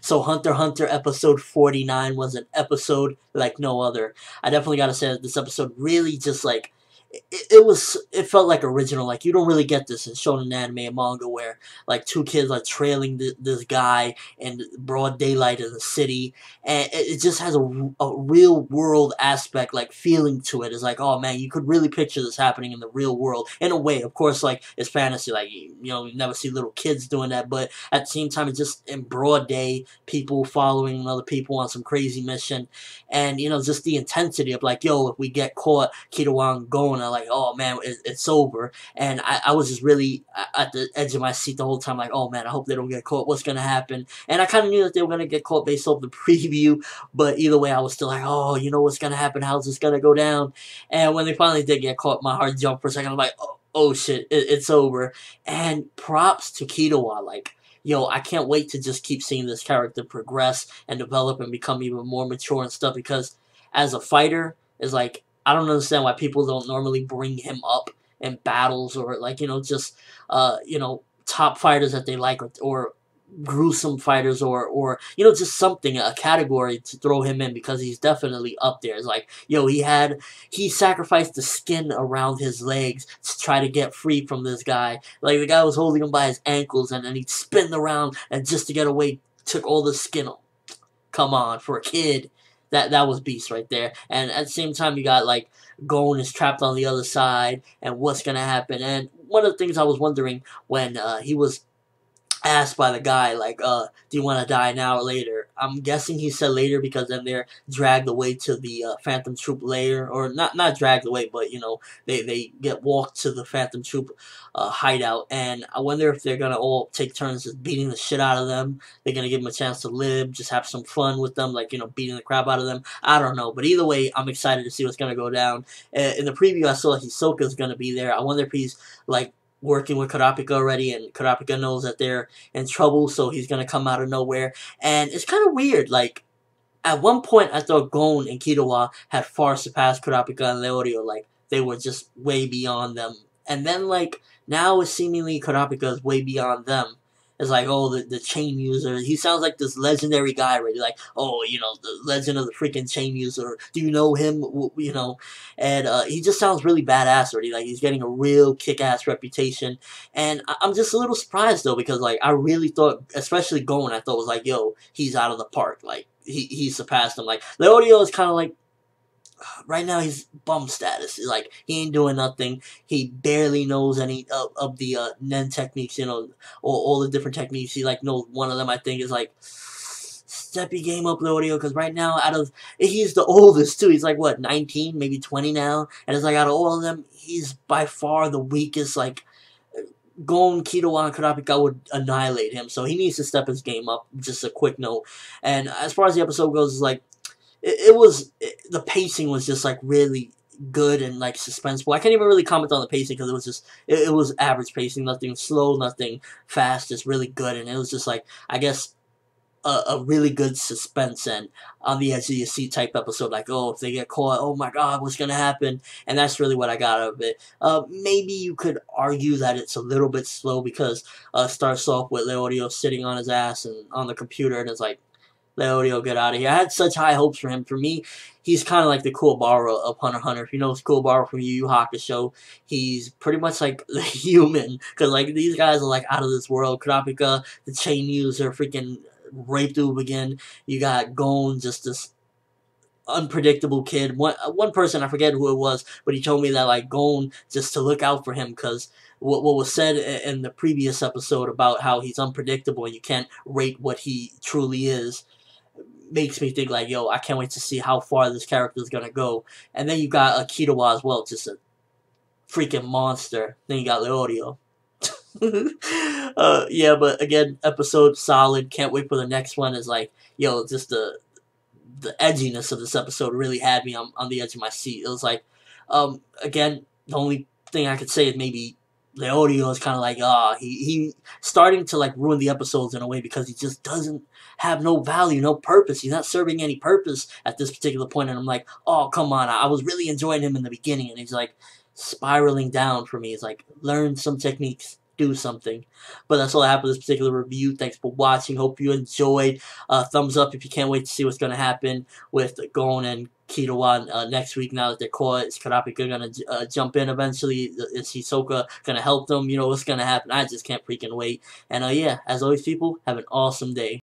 So Hunter x Hunter episode 49 was an episode like no other. I definitely gotta say that this episode really just like, it felt like original. Like, you don't really get this in shonen anime and manga where like two kids are trailing this guy in broad daylight in the city, and it just has a real world aspect, like feeling to it. It's like, oh man, you could really picture this happening in the real world in a way. Of course, like, it's fantasy, like, you know, you never see little kids doing that, but at the same time, it's just in broad day, people following other people on some crazy mission, and you know, just the intensity of like, yo, if we get caught, Killua and Gon, like, oh man, it's over. And I was just really at the edge of my seat the whole time, like, oh man, I hope they don't get caught, what's gonna happen? And I kind of knew that they were gonna get caught based off the preview, but either way, I was still like, oh, you know what's gonna happen, how's this gonna go down? And when they finally did get caught, my heart jumped for a second. I'm like, oh shit, it's over. And props to Killua, like, yo, I can't wait to just keep seeing this character progress and develop and become even more mature and stuff, because as a fighter, it's like, I don't understand why people don't normally bring him up in battles, or like, you know, just you know, top fighters that they like, or gruesome fighters, or you know, just something, a category to throw him in, because he's definitely up there. It's like, yo, he sacrificed the skin around his legs to try to get free from this guy. Like, the guy was holding him by his ankles, and then he'd spin around, and just to get away, took all the skin off. Come on, for a kid. That was beast right there. And at the same time, you got like Gon is trapped on the other side, and what's gonna happen? And one of the things I was wondering when he was asked by the guy, like, do you want to die now or later? I'm guessing he said later, because then they're dragged away to the Phantom Troupe lair, or not dragged away, but you know, they get walked to the Phantom Troupe hideout. And I wonder if they're gonna all take turns just beating the shit out of them. They're gonna give them a chance to live, just have some fun with them, like, you know, beating the crap out of them. I don't know, but either way, I'm excited to see what's gonna go down. In the preview, I saw Hisoka's gonna be there. I wonder if he's like working with Kurapika already, and Kurapika knows that they're in trouble, so he's gonna come out of nowhere. And it's kind of weird, like, at one point I thought Gon and Killua had far surpassed Kurapika and Leorio, like, they were just way beyond them. And then, like, now it's seemingly Kurapika is way beyond them. It's like, oh, the chain user. He sounds like this legendary guy already. Like, oh, you know, the legend of the freaking chain user. Do you know him? You know? And he just sounds really badass already. Like, he's getting a real kick-ass reputation. And I'm just a little surprised, though, because, like, I really thought, especially Gon, I thought was like, yo, he's out of the park. Like, he surpassed him. Like, Leorio is kind of like, right now he's bum status. Like, he ain't doing nothing. He barely knows any of the Nen techniques, you know, or all the different techniques. He, like, knows one of them, I think, is like, step your game up, Leorio, because right now, he's the oldest, too. He's like, what, 19, maybe 20 now? And it's like, out of all of them, he's by far the weakest. Like, Gon, Killua, and Kurapika would annihilate him, so he needs to step his game up. Just a quick note. And as far as the episode goes, it's like, the pacing was just, like, really good and, like, suspenseful. I can't even really comment on the pacing, because it was just, it was average pacing, nothing slow, nothing fast, just really good. And it was just, like, I guess, a really good suspense and on the edge of your seat type episode. Like, oh, if they get caught, oh my god, what's gonna happen? And that's really what I got out of it. Maybe you could argue that it's a little bit slow, because it starts off with Leorio sitting on his ass and on the computer, and it's like, Leorio, get out of here. I had such high hopes for him. For me, he's kind of like the Kuwabara of Hunter x Hunter. If you know Kuwabara from Yu Yu Hakusho, he's pretty much like the human. Because, like, these guys are, like, out of this world. Kurapika, the chain user, freaking rape dude again. You got Gon, just this unpredictable kid. One person, I forget who it was, but he told me that, like, Gon, just to look out for him, because what was said in the previous episode about how he's unpredictable and you can't rate what he truly is, makes me think, like, yo, I can't wait to see how far this character is gonna go. And then you got Killua as well, just a freaking monster. Then you got Leorio. Yeah, but again, episode solid. Can't wait for the next one. Is like, yo, just the edginess of this episode really had me on the edge of my seat. It was like, again, the only thing I could say is maybe Leorio is kind of like, ah, he starting to, like, ruin the episodes in a way, because he just doesn't have no value, no purpose. He's not serving any purpose at this particular point. And I'm like, oh, come on, I was really enjoying him in the beginning, and he's, like, spiraling down for me. He's like, learn some techniques, do something. But that's all I have for this particular review. Thanks for watching. Hope you enjoyed. Thumbs up if you can't wait to see what's going to happen with Gon and Killua next week. Now that they're caught, is Kurapika going to jump in eventually? Is Hisoka going to help them? You know what's going to happen. I just can't freaking wait. And yeah, as always, people, have an awesome day.